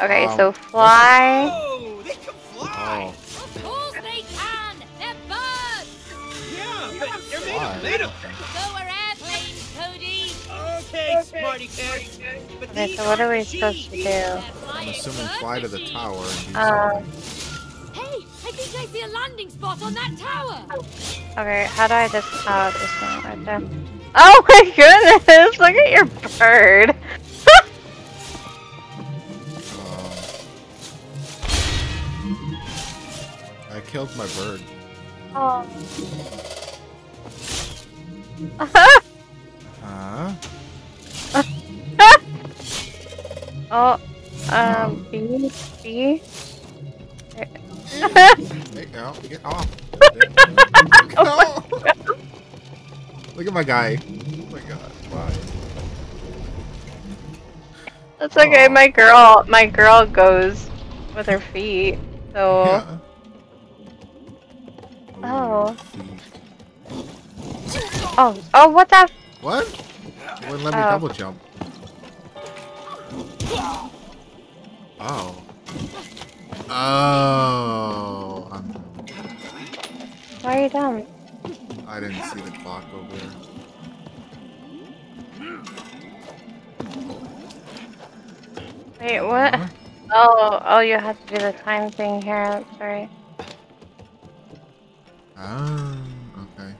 Okay, so fly. Whoa, they can fly. Of course they can. They're bugs. Yeah, but they're made of metal. So are airplanes, Cody. Okay, smarty cats. Okay, so what are we supposed to do? I'm assuming fly to the tower. And hey, I think I see a landing spot on that tower. Okay, how do I just? Oh, this one right there. Oh my goodness! Look at your bird. I killed my bird. Oh. Oh, B. Hey, girl, get off. Oh look at my guy. Oh my god, why? That's okay, my girl goes with her feet, so... Yeah. Oh. Oh, oh, what the? What? It wouldn't let me double jump. Oh. Oh. I'm... Why are you dumb? I didn't see the clock over there. Wait, what? Huh? Oh, oh, you have to do the time thing here. I'm sorry. Ah, okay.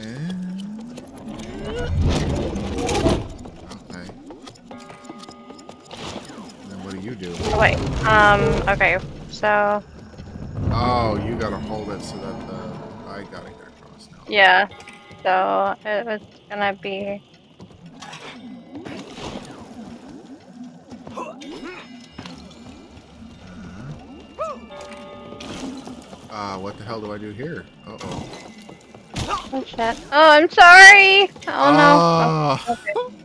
And... okay. Then what do you do? Oh, wait, okay, so... Oh, you gotta hold it so that I gotta get across now. Yeah, so it was gonna be... what the hell do I do here? Uh-oh. Oh, shit. Oh, I'm sorry! Oh, no. Oh, okay.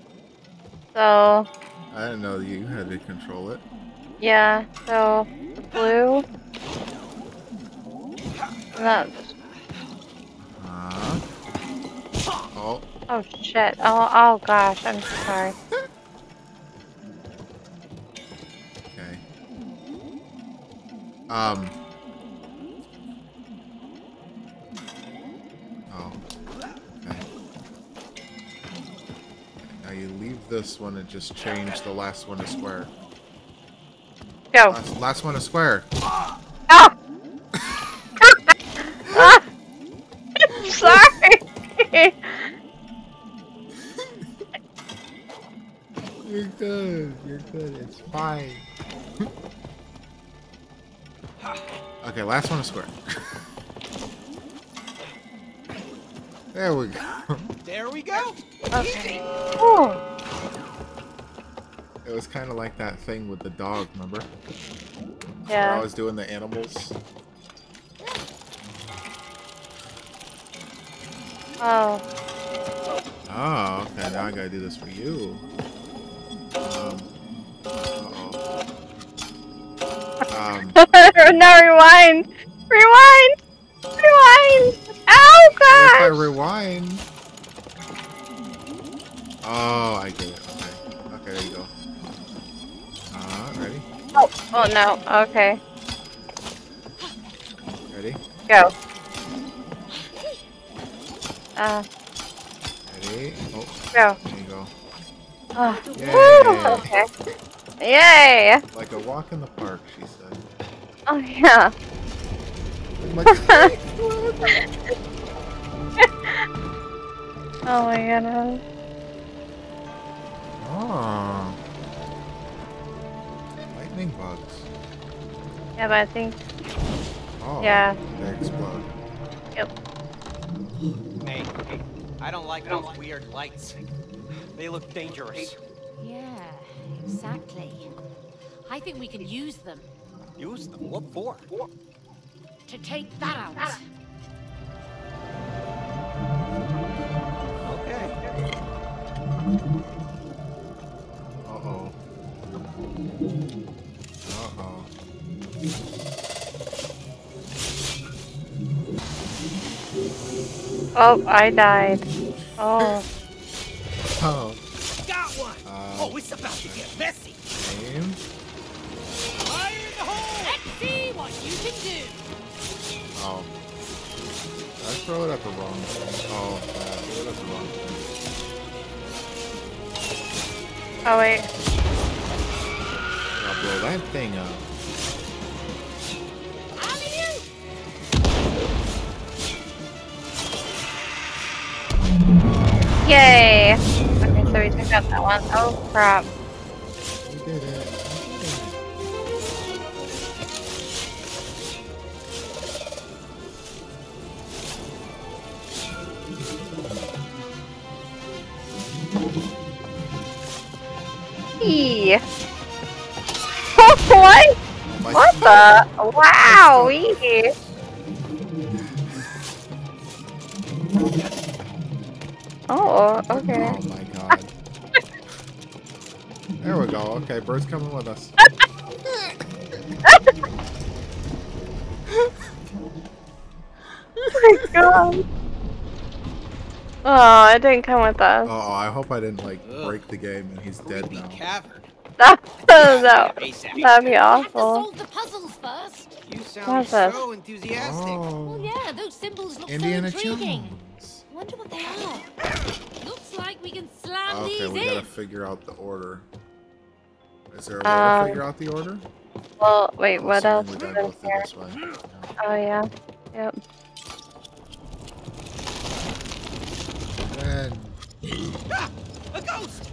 So... I didn't know you had to control it. Yeah, so... blue... that's... oh. Oh, shit. Oh, oh, gosh. I'm so sorry. Okay. You leave this one and just change the last one to square. Go. Last one to square. Oh. Ah. I'm sorry. You're good. You're good. It's fine. Okay, last one to square. There we go. There we go. Okay. It was kind of like that thing with the dog, remember? Yeah. Where I was doing the animals. Oh. Oh, okay. Now I gotta do this for you. No, rewind. Rewind. Rewind. Oh gosh! If I rewind. Oh, I get it. Okay. Okay, there you go. Ready? Oh, oh no. Okay. Ready? Go. Ready? Oh. Go. There you go. Yay. Woo! Okay. Yay! Like a walk in the park, she said. Oh yeah. Oh my goodness. Oh. Lightning bugs. Yeah, but I think... oh, yeah. They explode. Yep. Hey, hey, I don't like those weird lights. They look dangerous. Yeah, exactly. I think we can use them. Use them? What for? To take that out. Okay. Uh-oh. Uh-oh. Oh, I died. Oh. Oh. Got one. Oh, it's about to get messy. Aim. throw it at the wrong thing. Oh, throw it at the wrong thing. Oh, wait. I'll blow that thing up. Yay! Okay, so we took out that one. Oh crap. We did it. Eee! What? What the? Wow! Eee! Oh, okay. Oh my god. There we go. Okay, bird's coming with us. Oh my god. Oh, it didn't come with us. Oh, I hope I didn't, like, break the game and he's dead now. No. That'd be awful. You have to solve the puzzles first. You sound so enthusiastic. Oh. Well, yeah, those symbols look so intriguing. Wonder what they are. Looks like we can slam these in. Okay, we gotta figure out the order. Is there a way to figure out the order? Well, wait, what else is there? Oh, yeah. Yep. And... a ghost!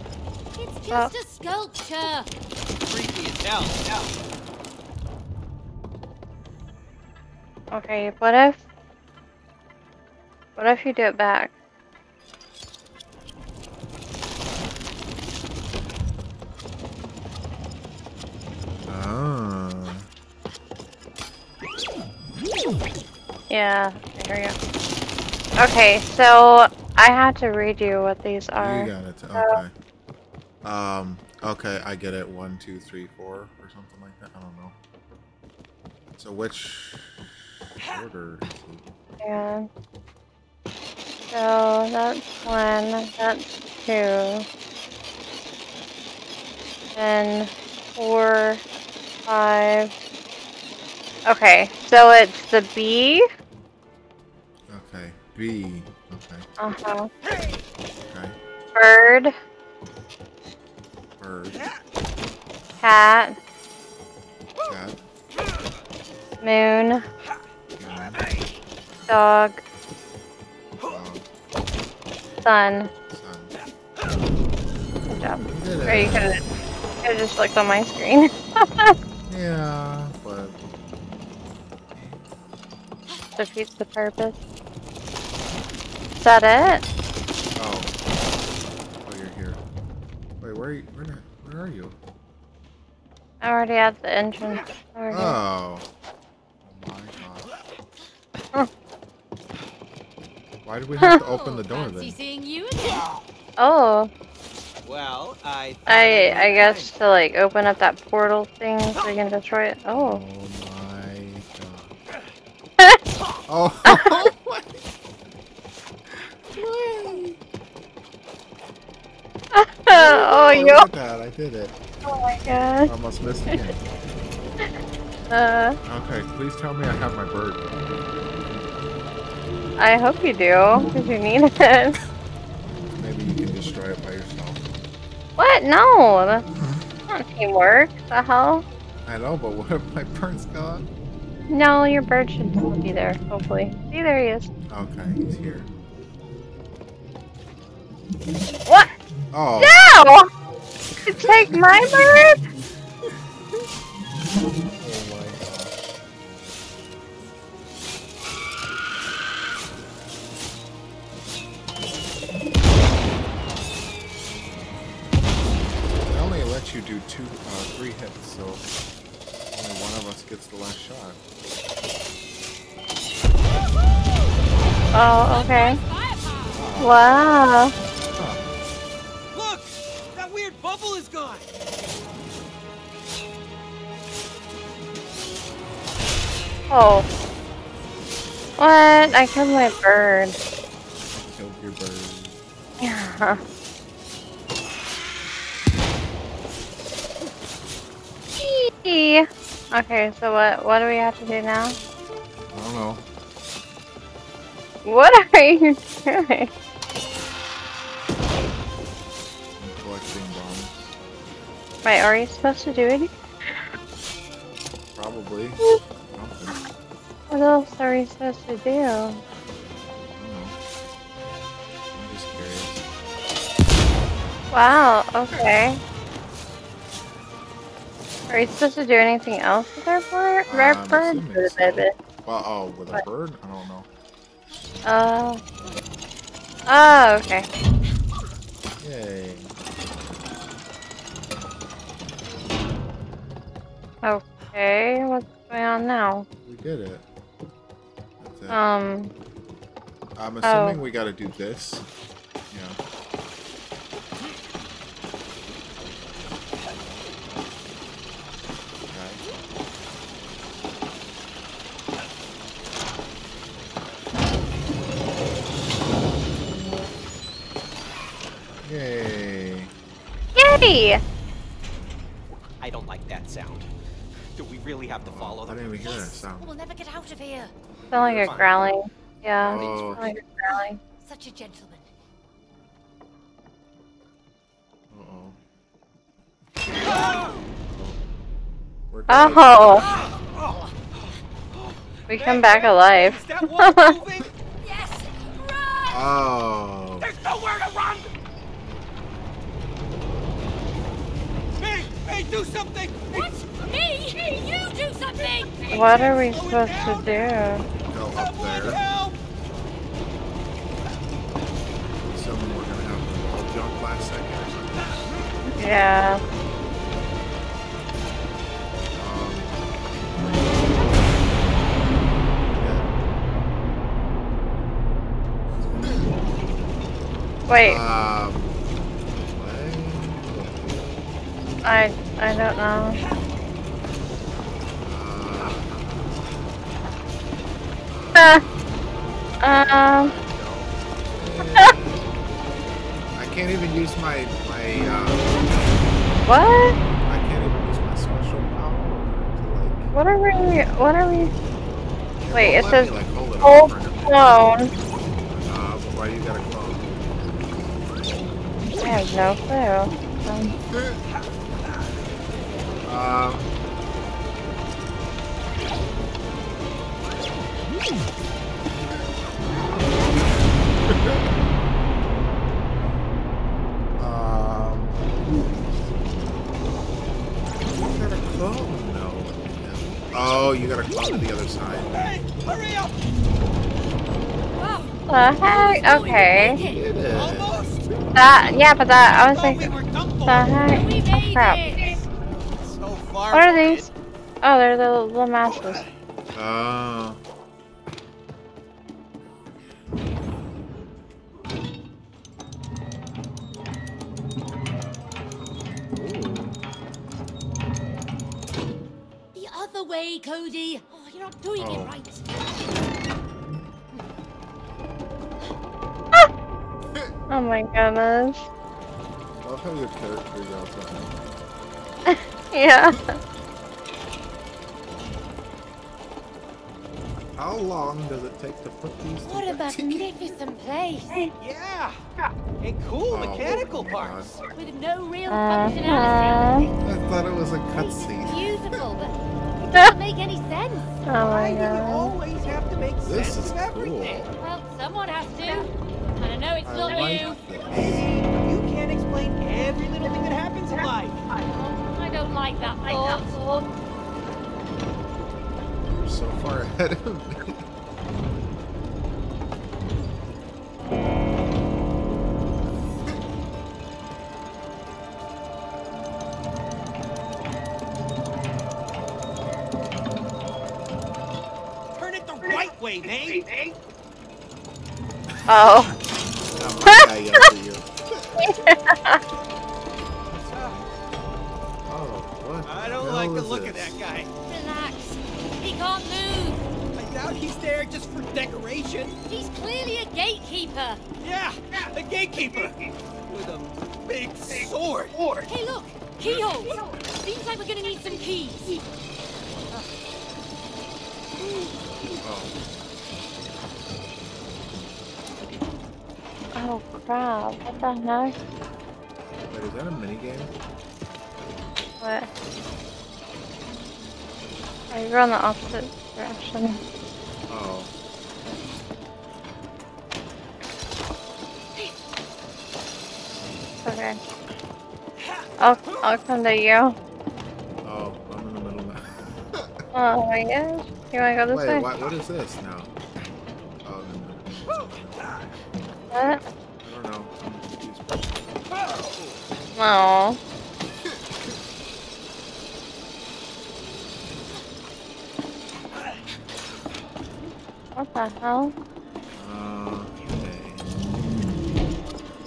It's just a sculpture. Creepy as hell. Okay, what if... what if you do it back? Ah. Yeah, there we go. Okay, so I had to redo what these are. You got it. Okay. So. Okay, I get it. 1, 2, 3, 4, or something like that. I don't know. So which order is it? Yeah. So that's 1, that's 2, then 4, 5. Okay, so it's the B. Okay, B. Okay. Uh-huh. Okay. Bird. Bird. Cat. Cat. Moon. Cat. Dog. Sun. Good job. Or you could have just looked on my screen. Yeah, but... defeats the purpose. Is that it? Oh. Oh, you're here. Wait, where are you? I'm already at the entrance. Oh. Oh my god. Why did we have to open the door then? Oh. Well, I guess to like open up that portal thing so we can destroy it. Oh. Oh my god. Oh. Oh, yo. Look at that. I did it. Oh my god. I almost missed it. Okay, please tell me I have my bird. I hope you do, because you need it. Maybe you can destroy it by yourself. What? No! That's not teamwork. The hell? I know, but what if my bird's gone? No, your bird should still be there, hopefully. See, there he is. Okay, he's here. What? Oh. No! You take my bird? Oh my god. You do 3 hits, so only one of us gets the last shot. Oh, okay. Wow. Huh. Look, that weird bubble is gone. Oh. What? I killed my bird. I killed your bird. Yeah. Okay, so what do we have to do now? I don't know. What are you doing? I'm collecting bombs. Wait, are you supposed to do anything? Probably. What else are you supposed to do? I don't know. I'm just curious. Wow, okay. Are you supposed to do anything else with our bird? Rare bird? Well, oh, with a bird? I don't know. Oh, okay. Yay. Okay, what's going on now? We did it. That's it. I'm assuming we gotta do this. Yeah. Yay! Yay! I don't like that sound. Do we really have to follow them? I didn't even hear that sound. We'll never get out of here. Sound like you're growling. Yeah, sound like you're growling. Such a gentleman. Uh-oh. Oh! We come back alive. Is that one moving? Yes! Run! Oh. There's nowhere to run! Hey, do something! What? Me? You do something! What are we supposed to do? Go up there. Help! Someone we're gonna have to all jump last second or something. Yeah. Yeah. Wait. I don't know. I can't even use my What? I can't even use my special power to like. What are we? Wait, it says hold clone. Why you got a clone? I have no clue. You got a clone? No. Oh, you got a clone to the other side. Hey, hurry up! The heck? Okay. That, yeah, but that, I was like, the heck? Oh, crap. What are these? Oh, they're the little masses. Oh. The other way, Cody. Oh, you're not doing it right. Ah! Oh my goodness. I love how your character's out there. Yeah. How long does it take to put these together? What a magnificent place! Yeah! And cool mechanical parts! With no real functionality! I thought it was a cutscene. It's beautiful, but it doesn't make any sense! Oh my God. Why do you always have to make sense of everything? Cool. Well, someone has to. And I know it's not you. You can't explain every little thing that happens in life. I don't like that thought. You're so far ahead of me. Turn it the right way, babe. Oh. I don't like the look of that guy. Relax. He can't move. I doubt he's there just for decoration. He's clearly a gatekeeper. Yeah, a gatekeeper. With a big sword. Hey, look. Keyhole. Seems like we're going to need some keys. Oh. Oh crap, what the heck? Wait, is that a minigame? What? Oh, you're on the opposite direction. Oh. It's okay. I'll come to you. Oh, I'm in the middle now. Oh my gosh. You wanna go this way? Wait, what is this now? Oh, no. What? I don't know. I'm confused. No. What the hell? Okay.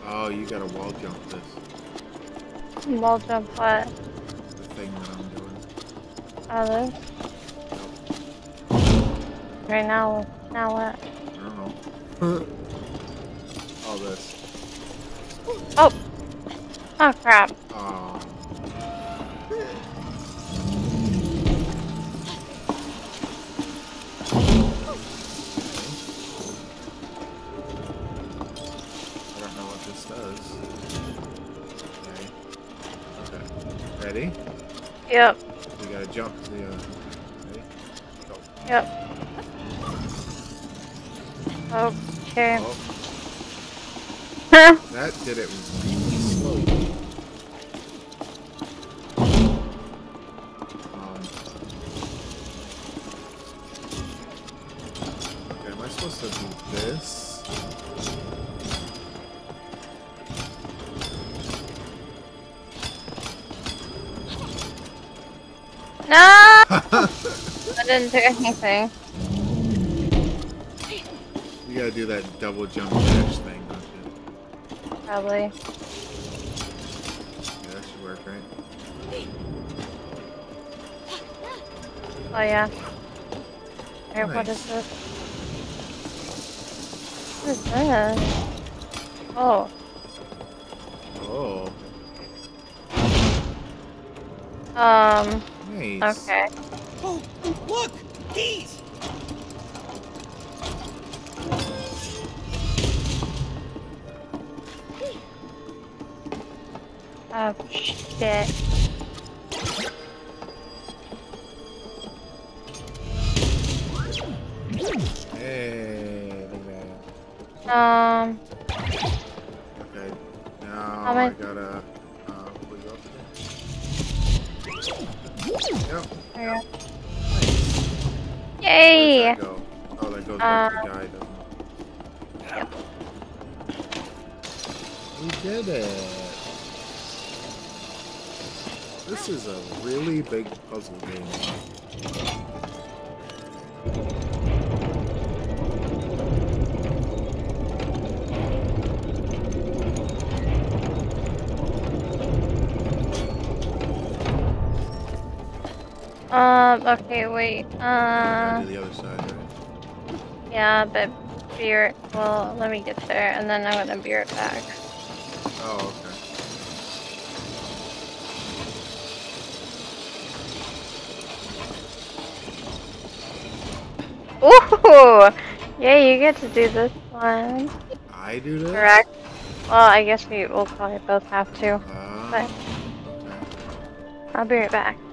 Oh, you gotta wall jump this. Wall jump what? The thing that I'm doing. Oh, this? Right now, now what? I don't know. All this. Oh! Oh crap. Oh. I don't know what this does. Okay. Okay. Ready? Yep. You gotta jump to the, ready? Go. Yep. Okay. Oh. Huh? That did it really slowly. Okay, am I supposed to do this? No! I didn't do anything. You gotta do that double jump dash thing, don't you? Probably. Yeah, that should work, right? Oh yeah. Here, nice. What is this? What is this? Oh. Oh. Nice. Okay. Oh, look! These! Oh shit. Hey, look at that. Okay, now I gotta pull you up again. Yep. Yep. Yay! Where does that go? Oh, that goes back to the guy, doesn't it? Yep. We did it. This is a really big puzzle game. Okay, wait. To the other side, right? Yeah, but well, let me get there and then I'm gonna be right back. Oh, okay. Ooh! Yeah, you get to do this one. I do this? Correct. Well, I guess we will probably both have to. But I'll be right back.